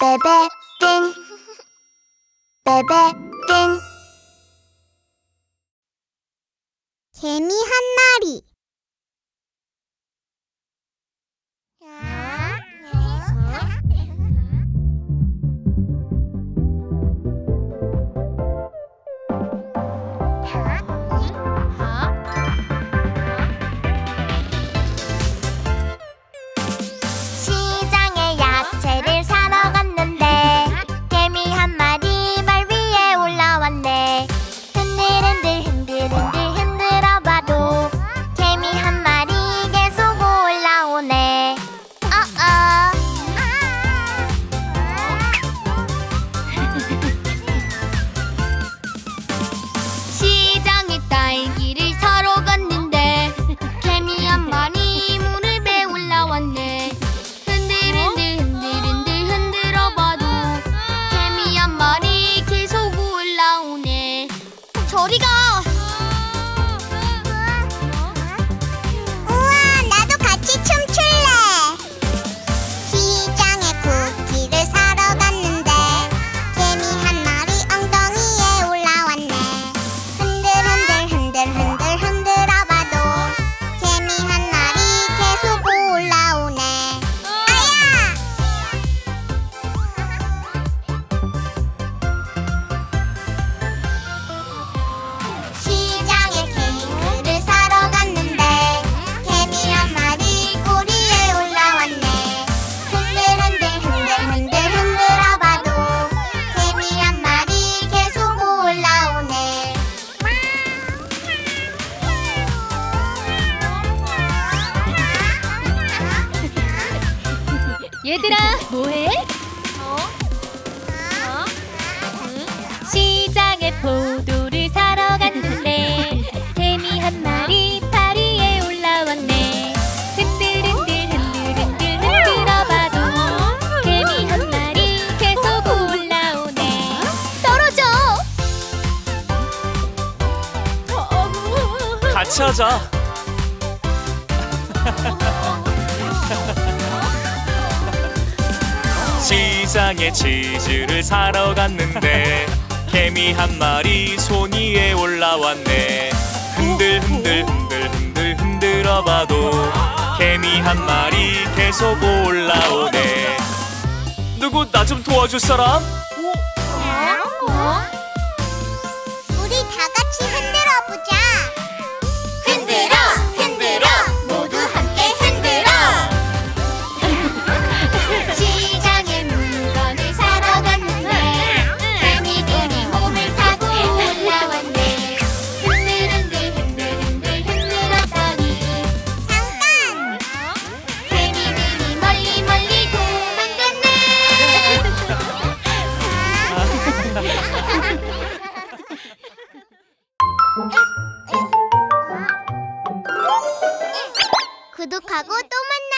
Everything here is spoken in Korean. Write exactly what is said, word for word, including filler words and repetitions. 베베핀 베베핀 개미 한 마리 얘들아, 뭐해? 어? 어? 응? 시장에 포도를 사러 갔는데 개미 한 마리 파리에 올라왔네. 흔들흔들 흔들흔들 흔들어봐도 개미 한 마리 계속 올라오네. 떨어져! 같이 하자. 시장에 치즈를 사러 갔는데 개미 한 마리 손 위에 올라왔네. 흔들 흔들 흔들 흔들 흔들어봐도 개미 한 마리 계속 올라오네. 누구 나 좀 도와줄 사람? 우리 다 같이 흔들어보자. 흔들어 흔들어 모두 함께 흔들어. 구독하고 또 만나.